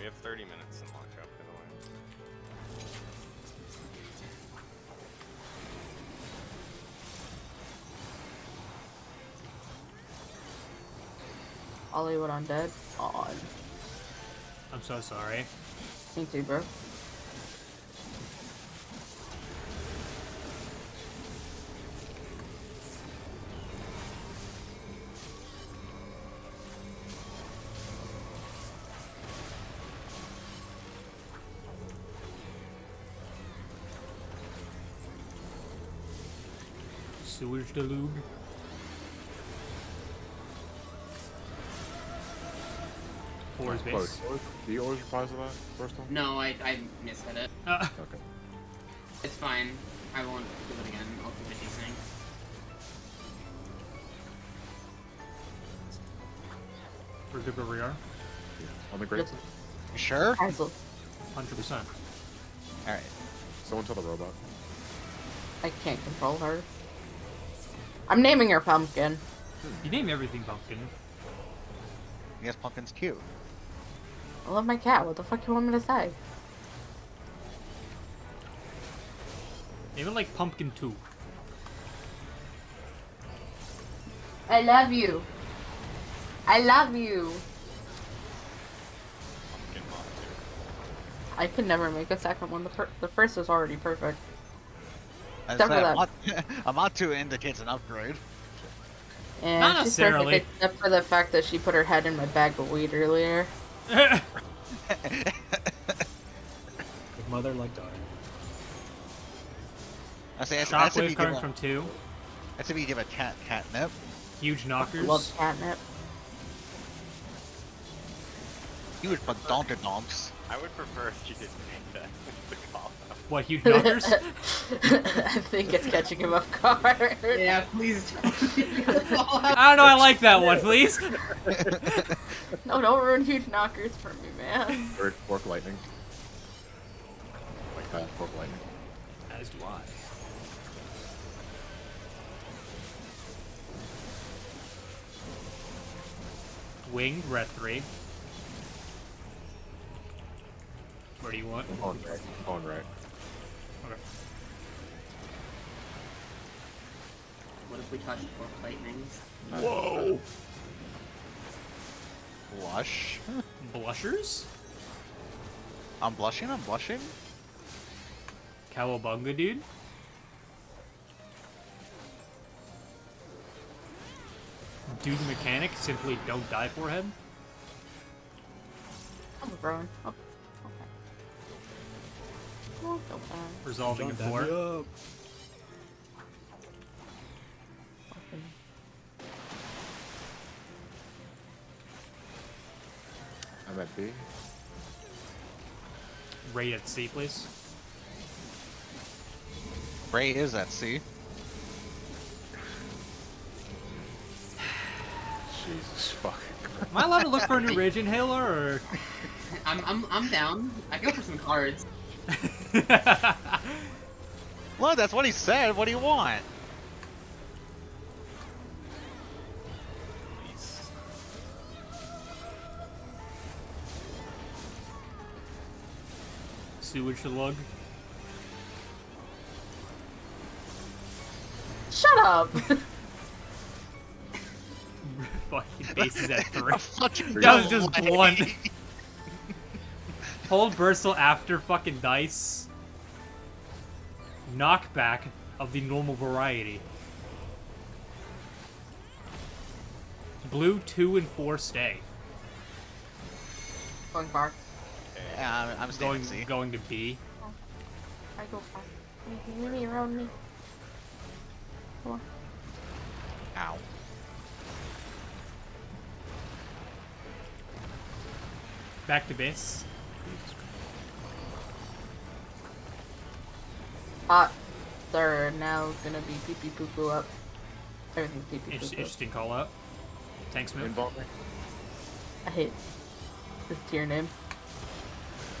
We have 30 minutes in lockup, by the way. Ollie went on dead? Odd. I'm so sorry. Me too, bro. Sewage deluge. Four's base. Do you always reply to that first one? No, I mishead it. Okay. It's fine. I won't do it again. I'll do the thing. We're good where we are? Yeah. On the great side? You sure? 100%. Alright. Someone tell the robot. I can't control her. I'm naming her Pumpkin. You name everything Pumpkin. Yes, Pumpkin's cute. I love my cat. What the fuck you want me to say? Name it like Pumpkin 2. I love you. I love you. Pumpkin Mom 2. I could never make a second one. The first was already perfect. Amatu indicates an upgrade. And not necessarily. Perfect, except for the fact that she put her head in my bag of weed earlier. Like mother, like daughter. I say, shockwave coming from 2. That's if you give a cat catnip. Huge knockers. I love catnip. You would put donker-donks. I would prefer if you didn't make that with the call. What, huge knockers? I think it's catching him off guard. Yeah, please. I don't know, I like that one, please. No, don't ruin huge knockers for me, man. Bird, fork lightning. Like that, fork lightning. As do I. Winged, red 3. Where do you want? On right. On right. Okay. What if we touch 4 lightnings? Whoa! Blush? Blushers? I'm blushing, I'm blushing. Cowabunga, dude. Dude mechanic, simply don't die for him. I'm growing up. Resolving in 4. Okay. I'm at B. Ray at C, please. Ray is at C. Jesus fucking Christ. Am I allowed to look for a new Rage Inhaler, or...? I'm down. I go for some cards. Look, that's what he said. What do you want? Please. Sewage lug. Shut up. Fucking base is at 3. That was just blunt. Hold Burstle after fucking dice. Knockback of the normal variety. Blue 2 and 4 stay. Going far. Yeah, I'm staying. Going to B. I go far. You need me around me. Come on. Ow. Back to base. They're now gonna be pee pee poo poo up. Everything's pee pee poo poo. Interesting call out. Tanks move. I hate this tier name.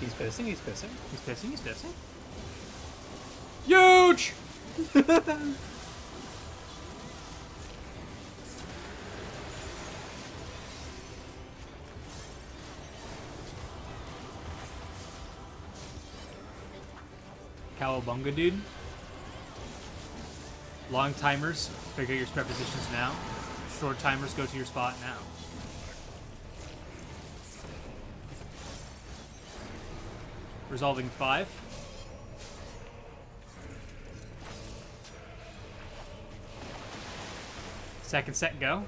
He's pissing, he's pissing. He's pissing, he's pissing. Huge! Cowabunga dude. Long timers, figure out your prepositions now. Short timers, go to your spot now. Resolving 5. Second set, go.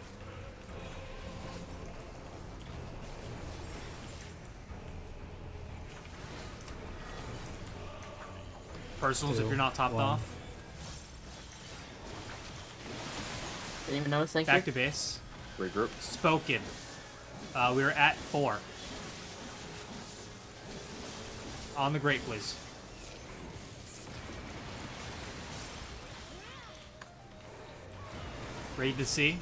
Personals if you're not topped off. Didn't even notice. Thank you. Back to base. Regroup. Spoken. We were at 4. On the great, please. Raid to sea.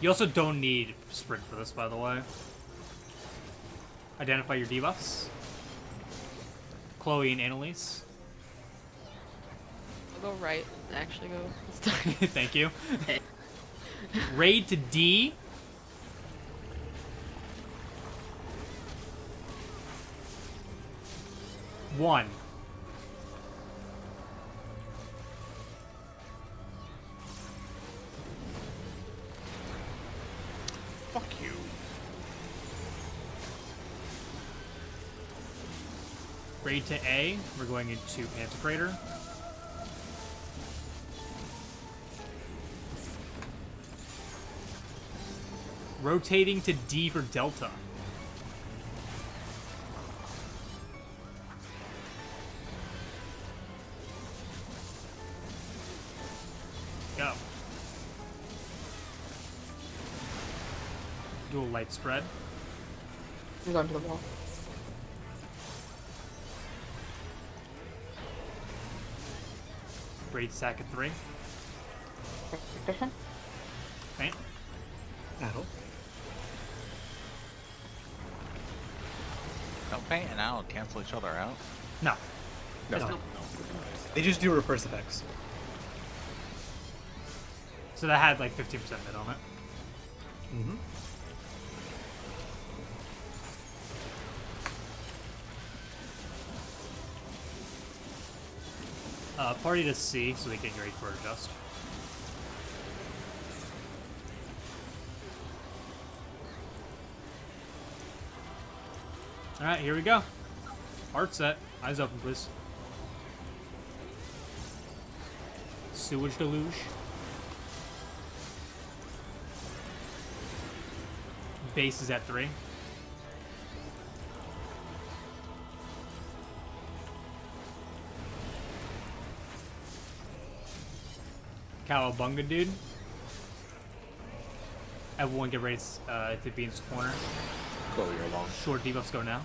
You also don't need sprint for this, by the way. Identify your debuffs. Chloe and Annalise. I'll go right. Actually, go. Thank you. Raid to D. One. Fuck you. Raid to A. We're going into Pantocrator. Rotating to D for Delta. Go. Dual light spread. He's onto the wall. Braid sack at 3. Faint. Battle. Don't faint and I'll cancel each other out. No. No. No. They just do reverse effects. So that had like 15% hit on it. Mm-hmm. Party to C so they can grade for adjust. Alright, here we go. Heart set. Eyes open, please. Sewage deluge. Base is at 3. Cowabunga, dude. Everyone get ready to be in this corner. Chloe, you're long. Short debuffs go now.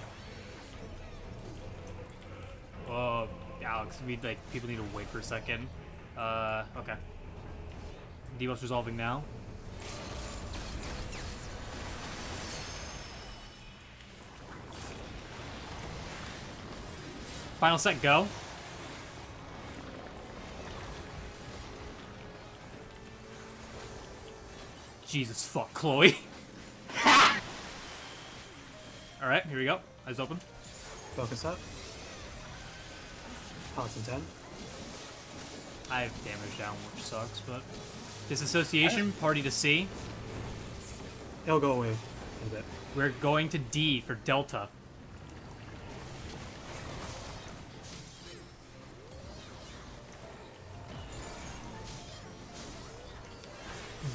Oh, Alex, we like people need to wait for a second. Okay. Debuffs resolving now. Final set, go. Jesus fuck, Chloe. Alright, here we go. Eyes open. Focus up. Pots and 10. I have damage down, which sucks, but... Disassociation, party to C. It'll go away a bit. We're going to D for Delta.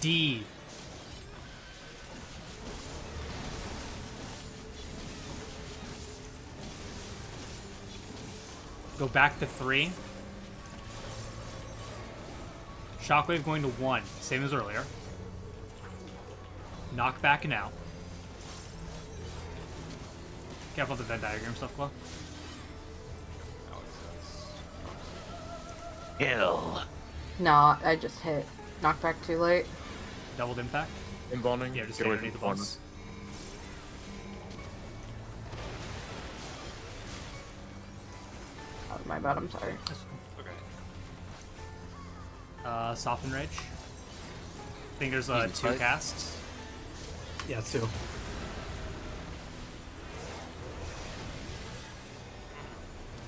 D. Go back to 3. Shockwave going to 1, same as earlier. Knock back and out. Careful with the Venn diagram stuff, Flo. Kill. No, I just hit. Knock back too late. Doubled impact. Inbounding. Yeah, just stay underneath the box. My bad, I'm sorry. Okay. Soften Rage. I think there's 2 casts. Yeah, too.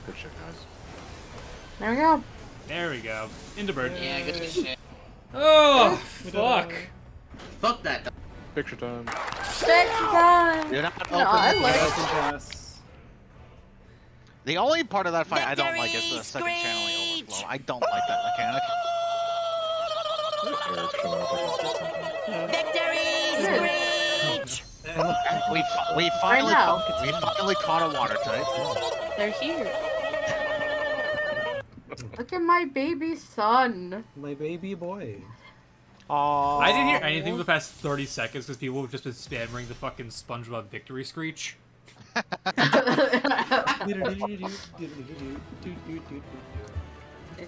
Good shit, guys. There we go. There we go. Into bird. Yeah, good shit. Oh, fuck. Fuck that. Picture time. Picture time! You're not open. I like the only part of that fight I don't like is the second channeling overflow. I don't like that mechanic. Victory screech! We finally caught a water type. They're here. Look at my baby son. My baby boy. Aww. I didn't hear anything for the past 30 seconds because people have just been spamming the fucking SpongeBob victory screech. Is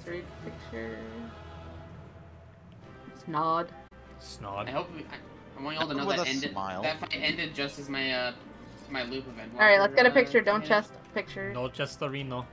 there a picture? Snod. Snod. I hope we, I want you all to know that ended. Smile. That fight ended just as my loop event. All right, let's get a picture. Don't chest picture. No chestarino.